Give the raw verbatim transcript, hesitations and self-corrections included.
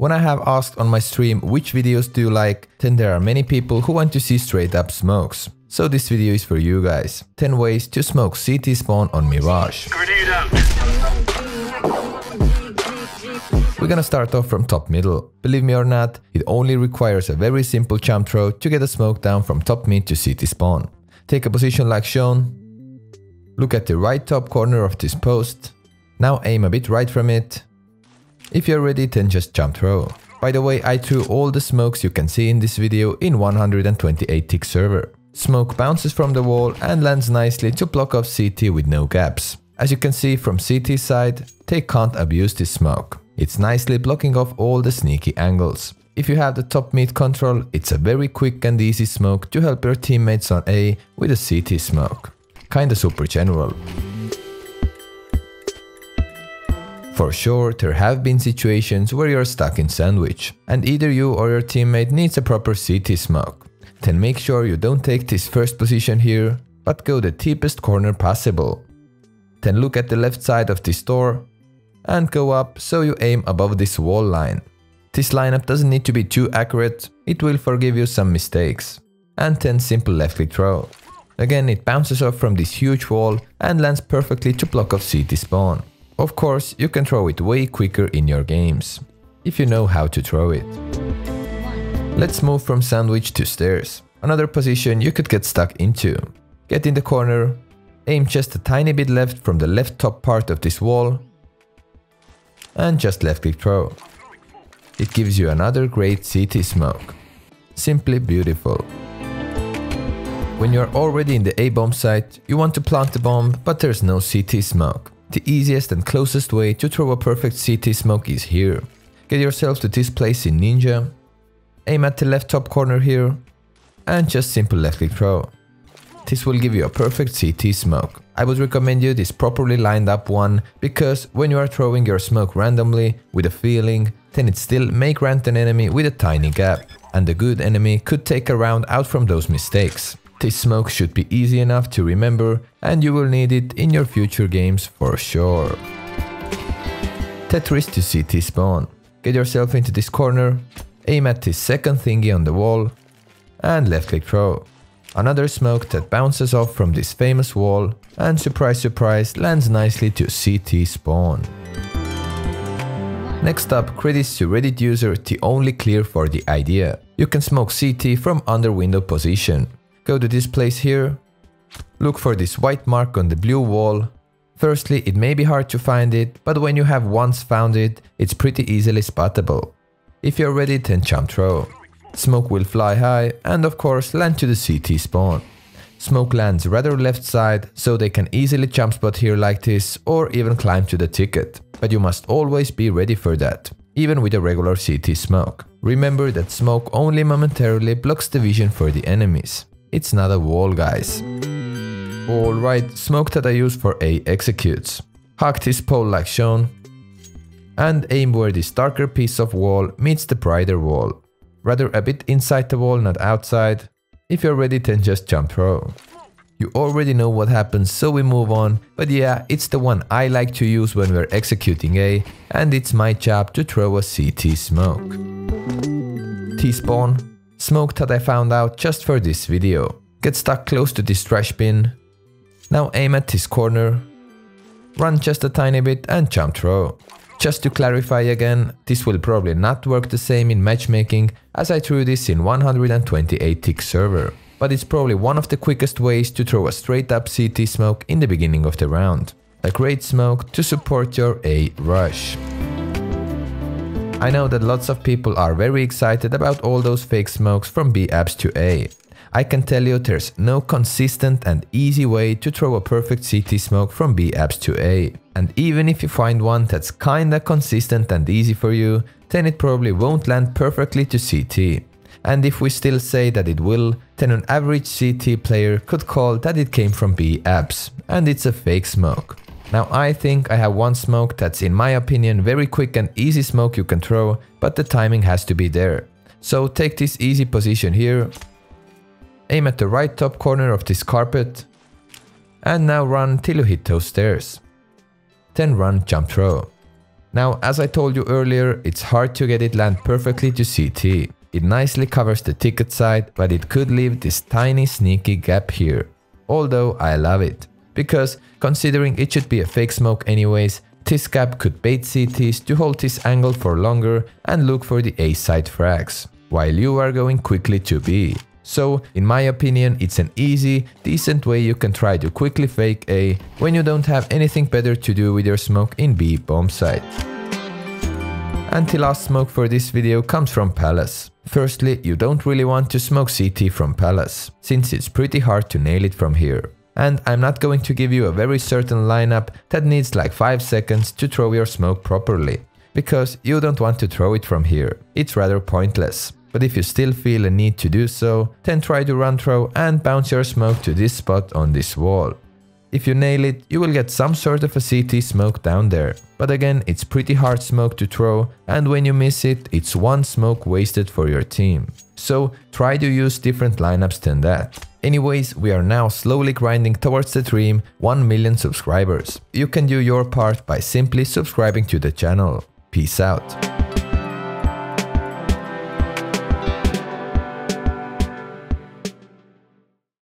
When I have asked on my stream which videos do you like, then there are many people who want to see straight up smokes. So this video is for you guys. ten ways to smoke C T spawn on Mirage. We're gonna start off from top middle. Believe me or not, it only requires a very simple jump throw to get a smoke down from top mid to C T spawn. Take a position like shown. Look at the right top corner of this post. Now aim a bit right from it. If you're ready, then just jump throw. By the way, I threw all the smokes you can see in this video in one hundred twenty-eight tick server. Smoke bounces from the wall and lands nicely to block off C T with no gaps. As you can see from C T side, they can't abuse this smoke. It's nicely blocking off all the sneaky angles. If you have the top mid control, it's a very quick and easy smoke to help your teammates on A with a C T smoke. Kinda super general. For sure, there have been situations where you're stuck in sandwich, and either you or your teammate needs a proper C T smoke. Then make sure you don't take this first position here, but go the deepest corner possible. Then look at the left side of this door, and go up so you aim above this wall line. This lineup doesn't need to be too accurate, it will forgive you some mistakes. And then simple left click throw. Again, it bounces off from this huge wall and lands perfectly to block off C T spawn. Of course, you can throw it way quicker in your games, if you know how to throw it. Let's move from sandwich to stairs, another position you could get stuck into. Get in the corner, aim just a tiny bit left from the left top part of this wall, and just left click throw. It gives you another great C T smoke. Simply beautiful. When you're already in the A bomb site, you want to plant the bomb, but there's no C T smoke. The easiest and closest way to throw a perfect C T smoke is here. Get yourself to this place in Ninja, aim at the left top corner here, and just simple left click throw. This will give you a perfect C T smoke. I would recommend you this properly lined up one, because when you are throwing your smoke randomly, with a feeling, then it still may grant an enemy with a tiny gap, and the good enemy could take a round out from those mistakes. This smoke should be easy enough to remember, and you will need it in your future games for sure. Tetris to C T spawn. Get yourself into this corner, aim at this second thingy on the wall, and left click throw. Another smoke that bounces off from this famous wall, and surprise surprise, lands nicely to C T spawn. Next up, credits to Reddit user T_OnlyClear for the idea. You can smoke C T from under window position. Go to this place here, look for this white mark on the blue wall. Firstly, it may be hard to find it, but when you have once found it, it's pretty easily spottable. If you're ready, then jump throw. Smoke will fly high and of course land to the C T spawn. Smoke lands rather left side, so they can easily jump spot here like this or even climb to the ticket. But you must always be ready for that, even with a regular C T smoke. Remember that smoke only momentarily blocks the vision for the enemies. It's not a wall, guys. Alright, smoke that I use for A executes. Hug this pole like shown and aim where this darker piece of wall meets the brighter wall. Rather a bit inside the wall, not outside. If you're ready, then just jump throw. You already know what happens, so we move on, but yeah, it's the one I like to use when we're executing A, and it's my job to throw a C T smoke. T-spawn. Smoke that I found out just for this video. Get stuck close to this trash bin. Now aim at this corner. Run just a tiny bit and jump throw. Just to clarify again, this will probably not work the same in matchmaking as I threw this in one hundred twenty-eight tick server. But it's probably one of the quickest ways to throw a straight up C T smoke in the beginning of the round. A great smoke to support your A rush. I know that lots of people are very excited about all those fake smokes from B apps to A. I can tell you there's no consistent and easy way to throw a perfect C T smoke from B apps to A. And even if you find one that's kinda consistent and easy for you, then it probably won't land perfectly to C T. And if we still say that it will, then an average C T player could call that it came from B apps, and it's a fake smoke. Now I think I have one smoke that's in my opinion very quick and easy smoke you can throw, but the timing has to be there. So take this easy position here, aim at the right top corner of this carpet, and now run till you hit those stairs. Then run jump throw. Now, as I told you earlier, it's hard to get it land perfectly to C T. It nicely covers the ticket side, but it could leave this tiny sneaky gap here. Although I love it, because considering it should be a fake smoke anyways, this gap could bait C Ts to hold this angle for longer and look for the A side frags, while you are going quickly to B. So, in my opinion, it's an easy, decent way you can try to quickly fake A when you don't have anything better to do with your smoke in B bomb site. And the last smoke for this video comes from Palace. Firstly, you don't really want to smoke C T from Palace, since it's pretty hard to nail it from here. And I'm not going to give you a very certain lineup that needs like five seconds to throw your smoke properly, because you don't want to throw it from here, it's rather pointless. But if you still feel a need to do so, then try to run throw and bounce your smoke to this spot on this wall. If you nail it, you will get some sort of a C T smoke down there, but again, it's pretty hard smoke to throw, and when you miss it, it's one smoke wasted for your team. So try to use different lineups than that. Anyways, we are now slowly grinding towards the dream one million subscribers. You can do your part by simply subscribing to the channel. Peace out.